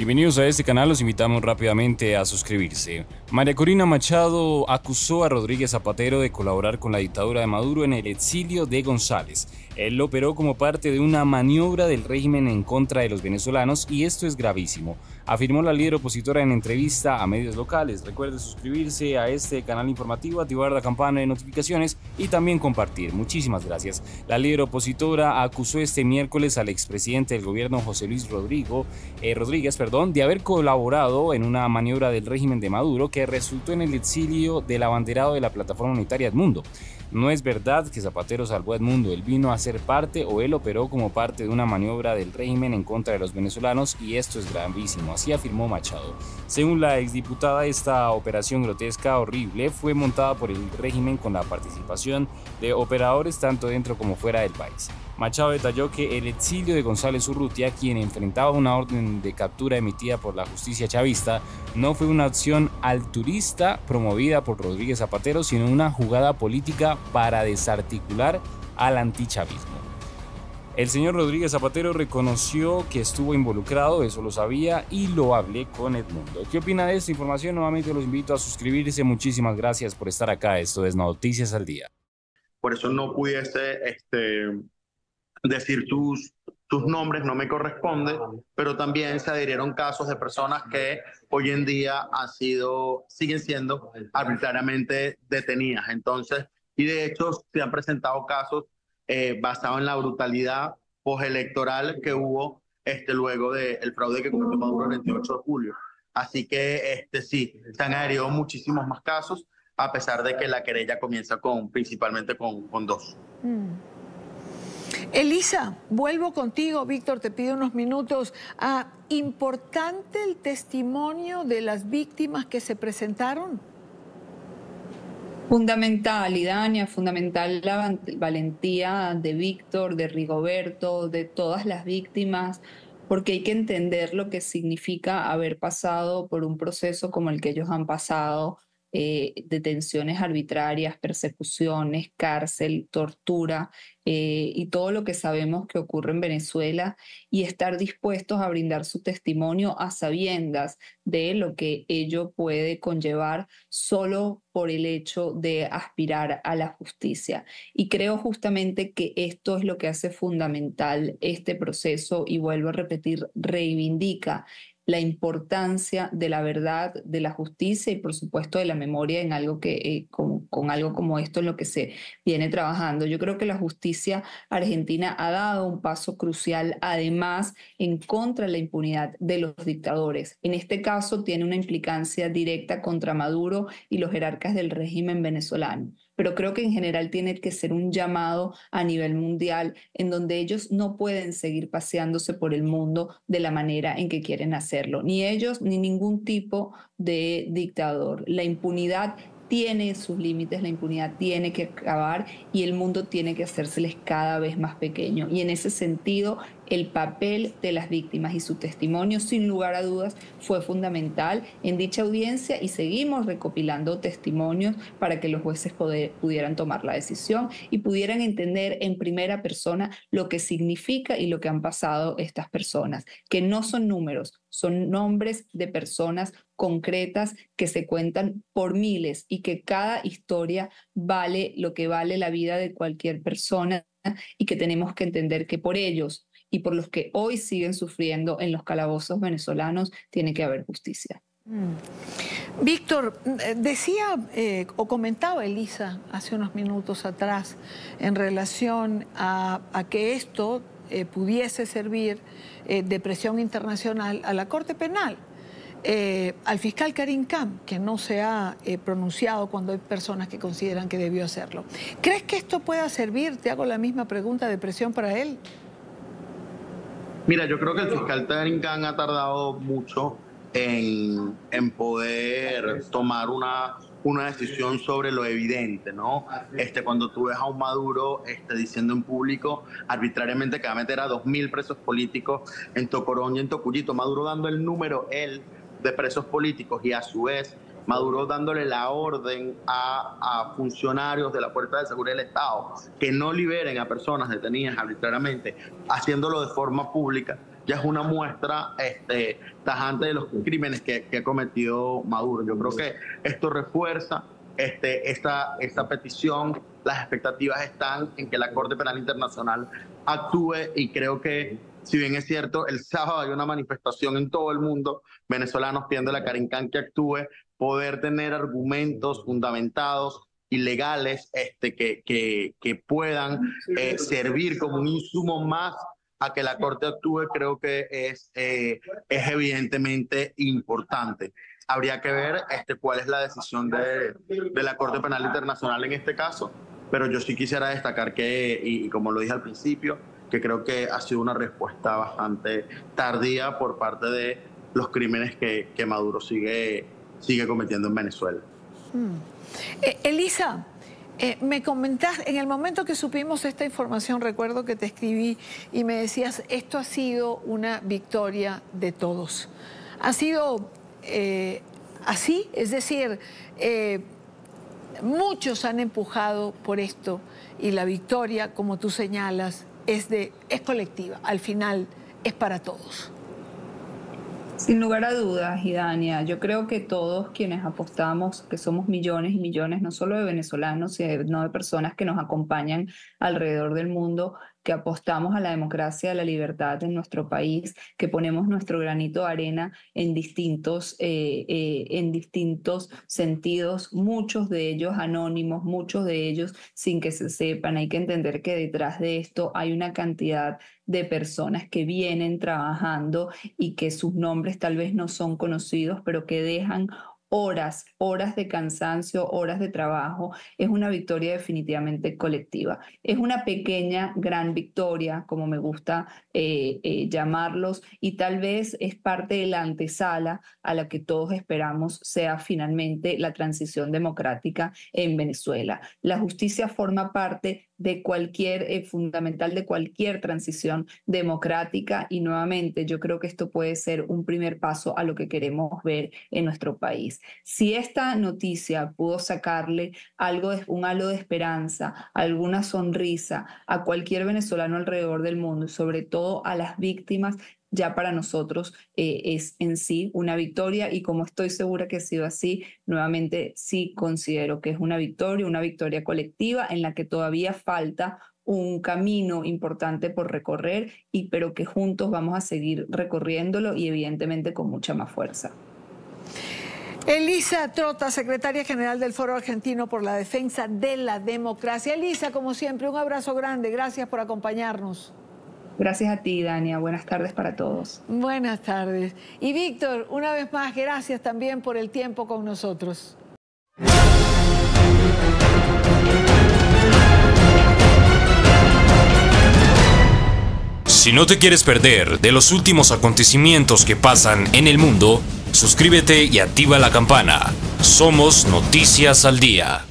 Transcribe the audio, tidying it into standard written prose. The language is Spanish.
Bienvenidos a este canal, los invitamos rápidamente a suscribirse. María Corina Machado acusó a Rodríguez Zapatero de colaborar con la dictadura de Maduro en el exilio de González. Él lo operó como parte de una maniobra del régimen en contra de los venezolanos y esto es gravísimo, afirmó la líder opositora en entrevista a medios locales. Recuerde suscribirse a este canal informativo, activar la campana de notificaciones y también compartir. Muchísimas gracias. La líder opositora acusó este miércoles al expresidente del gobierno José Luis Rodríguez, de haber colaborado en una maniobra del régimen de Maduro que resultó en el exilio del abanderado de la plataforma unitaria Edmundo. No es verdad que Zapatero salvó a Edmundo, él vino a ser parte o él operó como parte de una maniobra del régimen en contra de los venezolanos y esto es gravísimo, así afirmó Machado. Según la exdiputada, esta operación grotesca, horrible, fue montada por el régimen con la participación de operadores tanto dentro como fuera del país. Machado detalló que el exilio de González Urrutia, quien enfrentaba una orden de captura emitida por la justicia chavista, no fue una acción alturista promovida por Rodríguez Zapatero, sino una jugada política para desarticular al antichavismo. El señor Rodríguez Zapatero reconoció que estuvo involucrado, eso lo sabía, y lo hablé con Edmundo. ¿Qué opina de esta información? Nuevamente los invito a suscribirse. Muchísimas gracias por estar acá. Esto es Noticias al Día. Por eso no pudiese decir tus nombres, no me corresponde, pero también se adhirieron casos de personas que hoy en día siguen siendo arbitrariamente detenidas. Entonces, y de hecho se han presentado casos basados en la brutalidad postelectoral que hubo luego del fraude que cometió Maduro el 28 de julio. Así que sí, se han adherido muchísimos más casos, a pesar de que la querella comienza principalmente con dos. Elisa, vuelvo contigo. Víctor, te pido unos minutos. ¿Importante el testimonio de las víctimas que se presentaron? Fundamental, Idania, fundamental la valentía de Víctor, de Rigoberto, de todas las víctimas, porque hay que entender lo que significa haber pasado por un proceso como el que ellos han pasado, detenciones arbitrarias, persecuciones, cárcel, tortura y todo lo que sabemos que ocurre en Venezuela, y estar dispuestos a brindar su testimonio a sabiendas de lo que ello puede conllevar solo por el hecho de aspirar a la justicia. Y creo justamente que esto es lo que hace fundamental este proceso y, vuelvo a repetir, reivindica la importancia de la verdad, de la justicia y, por supuesto, de la memoria en algo que, con algo como esto en lo que se viene trabajando. Yo creo que la justicia argentina ha dado un paso crucial, además, en contra de la impunidad de los dictadores. En este caso tiene una implicancia directa contra Maduro y los jerarcas del régimen venezolano, pero creo que en general tiene que ser un llamado a nivel mundial en donde ellos no pueden seguir paseándose por el mundo de la manera en que quieren hacerlo, ni ellos ni ningún tipo de dictador. La impunidad tiene sus límites, la impunidad tiene que acabar y el mundo tiene que hacérseles cada vez más pequeño. Y en ese sentido, el papel de las víctimas y su testimonio, sin lugar a dudas, fue fundamental en dicha audiencia y seguimos recopilando testimonios para que los jueces pudieran tomar la decisión y pudieran entender en primera persona lo que significa y lo que han pasado estas personas, que no son números, son nombres de personas concretas que se cuentan por miles y que cada historia vale lo que vale la vida de cualquier persona y que tenemos que entender que por ellos y por los que hoy siguen sufriendo en los calabozos venezolanos tiene que haber justicia. Víctor, decía o comentaba Elisa hace unos minutos atrás en relación a que esto pudiese servir de presión internacional a la Corte Penal, al fiscal Karim Khan, que no se ha pronunciado cuando hay personas que consideran que debió hacerlo. ¿Crees que esto pueda servir? Te hago la misma pregunta, de presión para él. Mira, yo creo que el fiscal Terengán ha tardado mucho en poder tomar una decisión sobre lo evidente, ¿no? Cuando tú ves a un Maduro diciendo en público arbitrariamente que va a meter a 2.000 presos políticos en Tocorón y en Tocullito, Maduro dando el número de presos políticos y a su vez Maduro dándole la orden a funcionarios de la Fuerza de Seguridad del Estado que no liberen a personas detenidas arbitrariamente, haciéndolo de forma pública. ya es una muestra tajante de los crímenes que ha cometido Maduro. Yo creo que esto refuerza esta petición. Las expectativas están en que la Corte Penal Internacional actúe, y creo que, si bien es cierto, el sábado hay una manifestación en todo el mundo, venezolanos pidiendo a la Karim Khan que actúe, poder tener argumentos fundamentados y legales que puedan servir como un insumo más a que la Corte actúe, creo que es evidentemente importante. Habría que ver cuál es la decisión de la Corte Penal Internacional en este caso, pero yo sí quisiera destacar que, y como lo dije al principio, que creo que ha sido una respuesta bastante tardía por parte de los crímenes que Maduro sigue cometiendo en Venezuela. Elisa, me comentás, en el momento que supimos esta información, recuerdo que te escribí y me decías, esto ha sido una victoria de todos. Ha sido así, es decir, muchos han empujado por esto y la victoria, como tú señalas, es colectiva, al final es para todos. Sin lugar a dudas, Idania, yo creo que todos quienes apostamos, que somos millones y millones, no solo de venezolanos, sino de personas que nos acompañan alrededor del mundo, que apostamos a la democracia, a la libertad en nuestro país, que ponemos nuestro granito de arena en distintos sentidos, muchos de ellos anónimos, muchos de ellos sin que se sepan. Hay que entender que detrás de esto hay una cantidad de personas que vienen trabajando y que sus nombres tal vez no son conocidos, pero que dejan horas de cansancio, horas de trabajo. Es una victoria definitivamente colectiva. Es una pequeña, gran victoria, como me gusta llamarlos, y tal vez es parte de la antesala a la que todos esperamos sea finalmente la transición democrática en Venezuela. La justicia forma parte de cualquier, fundamental de cualquier transición democrática, y nuevamente yo creo que esto puede ser un primer paso a lo que queremos ver en nuestro país. Si esta noticia pudo sacarle algo, un halo de esperanza, alguna sonrisa a cualquier venezolano alrededor del mundo, y sobre todo a las víctimas, ya para nosotros es en sí una victoria, y como estoy segura que ha sido así, nuevamente sí considero que es una victoria colectiva en la que todavía falta un camino importante por recorrer, pero que juntos vamos a seguir recorriéndolo y evidentemente con mucha más fuerza. Elisa Trotta, secretaria general del Foro Argentino por la Defensa de la Democracia. Elisa, como siempre, un abrazo grande, gracias por acompañarnos. Gracias a ti, Dania. Buenas tardes para todos. Buenas tardes. Y Víctor, una vez más, gracias también por el tiempo con nosotros. Si no te quieres perder de los últimos acontecimientos que pasan en el mundo, suscríbete y activa la campana. Somos Noticias al Día.